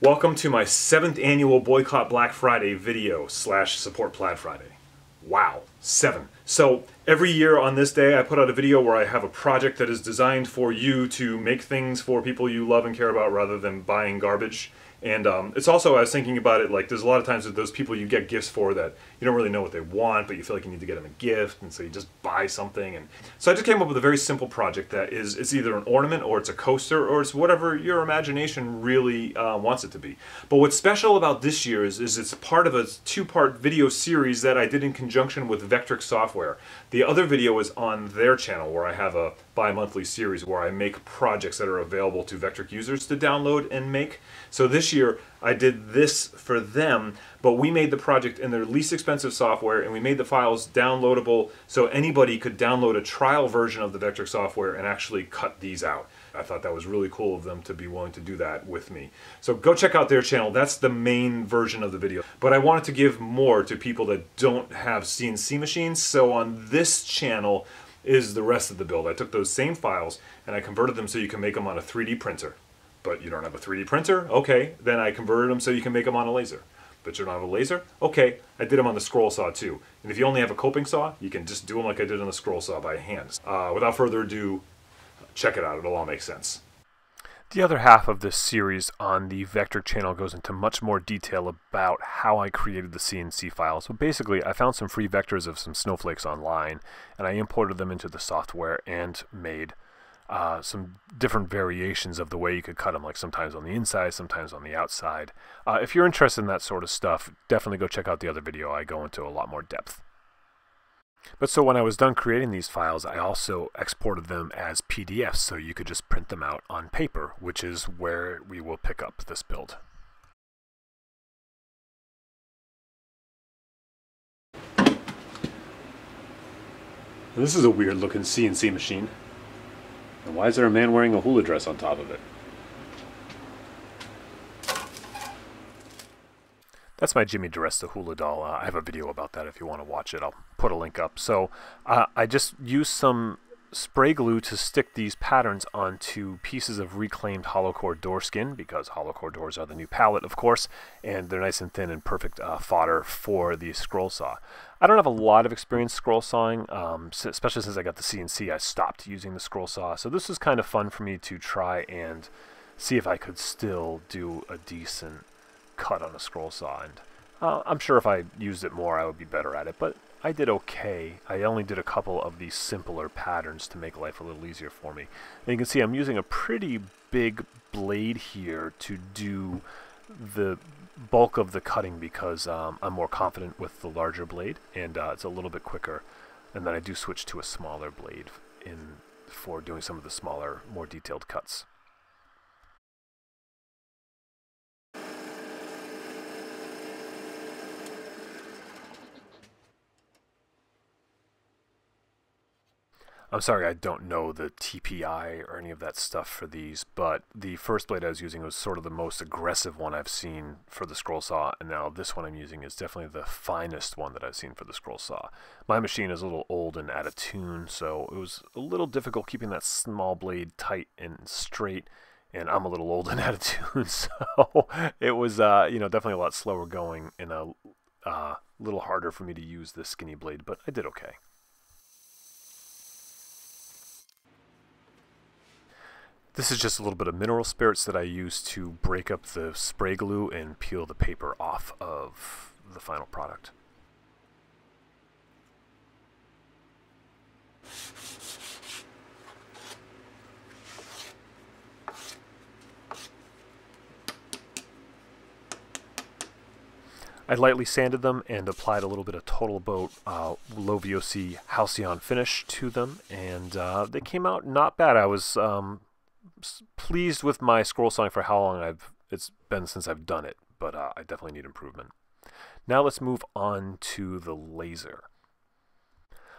Welcome to my 7th annual Boycott Black Friday video / Support Plaid Friday. Wow, 7. So every year on this day I put out a video where I have a project that is designed for you to make things for people you love and care about rather than buying garbage. And it's also, I was thinking about it, like there's a lot of times that those people you get gifts for that you don't really know what they want, but you feel like you need to get them a gift, and so you just buy something. And so I just came up with a very simple project that is, it's either an ornament or it's a coaster or it's whatever your imagination really wants it to be. But what's special about this year is it's part of a 2-part video series that I did in conjunction with Vectric Software. The other video is on their channel where I have a bi-monthly series where I make projects that are available to Vectric users to download and make. So this year I did this for them, but we made the project in their least expensive software, and we made the files downloadable so anybody could download a trial version of the Vectric software and actually cut these out. I thought that was really cool of them to be willing to do that with me. So go check out their channel. That's the main version of the video. But I wanted to give more to people that don't have CNC machines, so on this channel is the rest of the build. I took those same files and I converted them so you can make them on a 3D printer. But you don't have a 3D printer? Okay, then I converted them so you can make them on a laser. But you don't have a laser? Okay, I did them on the scroll saw too. And if you only have a coping saw, you can just do them like I did on the scroll saw by hand. Without further ado, check it out, it'll all make sense. The other half of this series on the Vectric channel goes into much more detail about how I created the CNC file. So basically, I found some free vectors of some snowflakes online, and I imported them into the software and made some different variations of the way you could cut them, like sometimes on the inside, sometimes on the outside. If you're interested in that sort of stuff, definitely go check out the other video. I go into a lot more depth. But so when I was done creating these files, I also exported them as PDFs, so you could just print them out on paper, which is where we will pick up this build. This is a weird looking CNC machine. And why is there a man wearing a hula dress on top of it? That's my Jimmy DiResta hula doll. I have a video about that if you want to watch it. I'll put a link up. So I just used some spray glue to stick these patterns onto pieces of reclaimed hollow core door skin, because hollow core doors are the new palette, of course, and they're nice and thin and perfect fodder for the scroll saw. I don't have a lot of experience scroll sawing, especially since I got the CNC. I stopped using the scroll saw, so this was kind of fun for me to try and see if I could still do a decent cut on a scroll saw, and I'm sure if I used it more I would be better at it, but I did okay. I only did a couple of these simpler patterns to make life a little easier for me. And you can see I'm using a pretty big blade here to do the bulk of the cutting because I'm more confident with the larger blade, and it's a little bit quicker, and then I do switch to a smaller blade for doing some of the smaller, more detailed cuts. I'm sorry, I don't know the TPI or any of that stuff for these, but the first blade I was using was sort of the most aggressive one I've seen for the scroll saw, and now this one I'm using is definitely the finest one that I've seen for the scroll saw. My machine is a little old and out of tune, so it was a little difficult keeping that small blade tight and straight, and I'm a little old and out of tune, so it was you know, definitely a lot slower going and a little harder for me to use this skinny blade, but I did okay. This is just a little bit of mineral spirits that I use to break up the spray glue and peel the paper off of the final product. I lightly sanded them and applied a little bit of Total Boat low VOC Halcyon finish to them, and they came out not bad. I was pleased with my scroll sawing for how long it's been since I've done it, but I definitely need improvement. Now let's move on to the laser.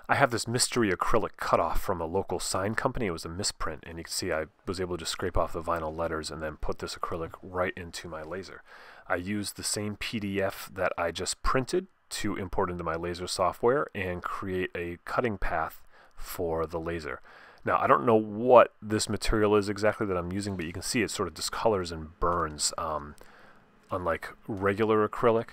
I have this mystery acrylic cutoff from a local sign company. It was a misprint, and you can see I was able to just scrape off the vinyl letters and then put this acrylic right into my laser. I used the same PDF that I just printed to import into my laser software and create a cutting path for the laser. Now, I don't know what this material is exactly that I'm using, but you can see it sort of discolors and burns unlike regular acrylic.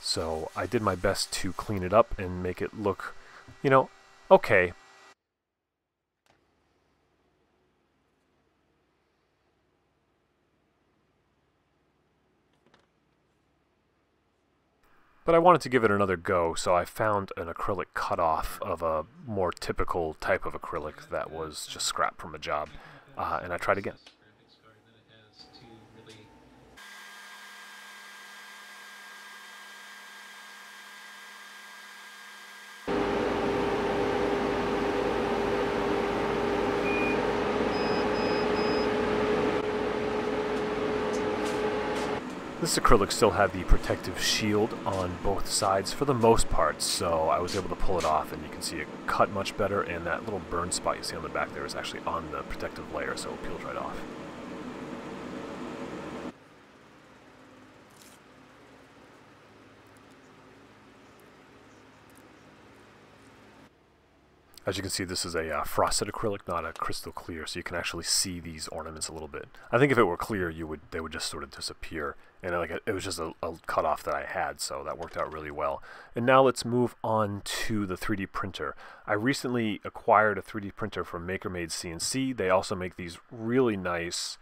So I did my best to clean it up and make it look, you know, okay. But I wanted to give it another go, so I found an acrylic cutoff of a more typical type of acrylic that was just scrap from a job, and I tried again. This acrylic still had the protective shield on both sides for the most part, so I was able to pull it off, and you can see it cut much better, and that little burn spot you see on the back there is actually on the protective layer, so it peels right off. As you can see, this is a frosted acrylic, not a crystal clear, so you can actually see these ornaments a little bit. I think if it were clear, they would just sort of disappear. And like it was just a cutoff that I had, so that worked out really well. And now let's move on to the 3D printer. I recently acquired a 3D printer from MakerMade CNC. They also make these really nice,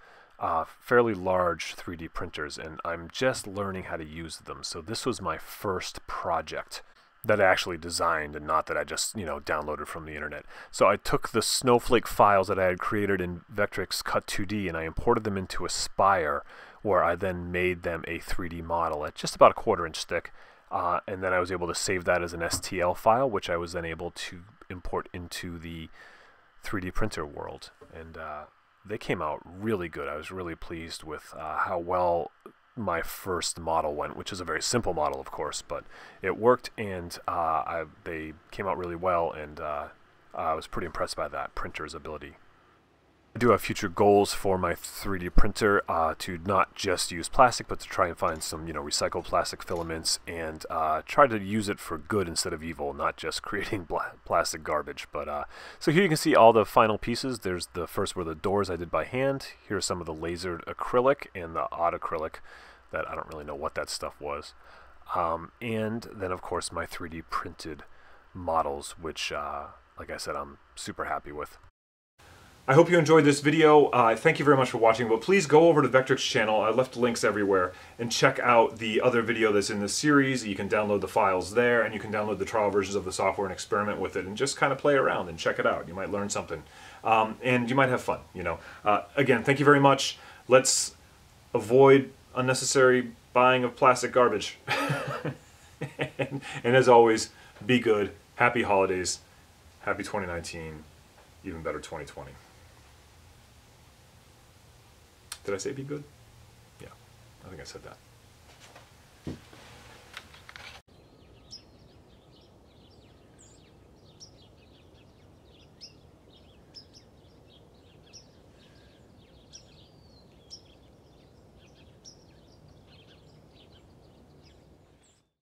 fairly large 3D printers, and I'm just learning how to use them. So this was my first project that I actually designed, and not that I just, you know, downloaded from the internet. So I took the snowflake files that I had created in Vectric's Cut2D and I imported them into Aspire, where I then made them a 3D model at just about a 1/4 inch thick, and then I was able to save that as an STL file, which I was then able to import into the 3D printer world. And they came out really good. I was really pleased with how well my first model went, which is a very simple model, of course, but it worked, and they came out really well, and I was pretty impressed by that printer's ability. I do have future goals for my 3D printer, to not just use plastic, but to try and find some, you know, recycled plastic filaments, and try to use it for good instead of evil, not just creating plastic garbage. But so here you can see all the final pieces. There's the first were the doors I did by hand. Here's some of the lasered acrylic and the odd acrylic that I don't really know what that stuff was. And then, of course, my 3D printed models, which, like I said, I'm super happy with. I hope you enjoyed this video. Thank you very much for watching, but please go over to Vectric's channel. I left links everywhere, and check out the other video that's in this series. You can download the files there, and you can download the trial versions of the software and experiment with it, and just kind of play around and check it out. You might learn something, and you might have fun, you know. Again, thank you very much. Let's avoid unnecessary buying of plastic garbage. And as always, be good. Happy holidays. Happy 2019. Even better, 2020. Did I say be good? Yeah, I think I said that.